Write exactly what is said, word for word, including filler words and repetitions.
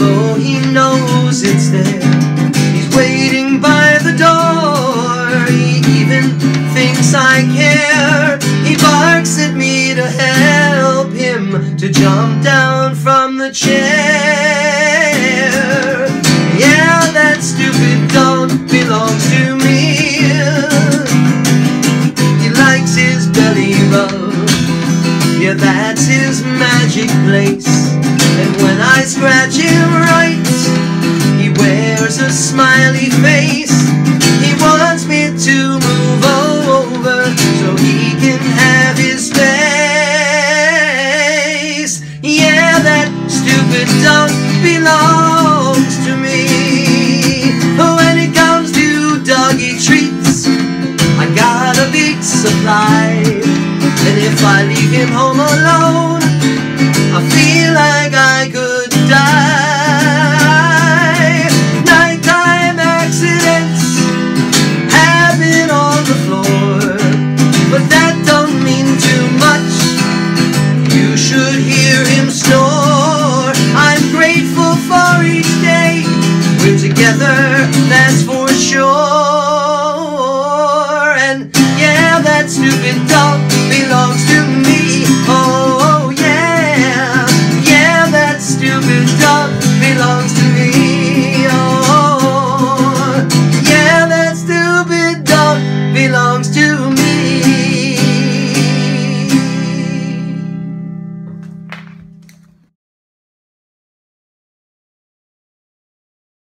although he knows it's there. He's waiting by the door, he even thinks I care. He barks at me to help him to jump down from the chair. Yeah, that stupid dog belongs to me. He likes his belly rub, yeah, that's his magic place. And when I scratch him right, he wears a smiley face. He wants me to move over so he can have his space. Yeah, that stupid dog belongs to me. When it comes to doggy treats, I got a big supply. And if I leave him home alone, I feel like I could die. Nighttime accidents happen on the floor, but that don't mean too much. You should hear him snore. I'm grateful for each day we're together, that's for sure. And yeah, that stupid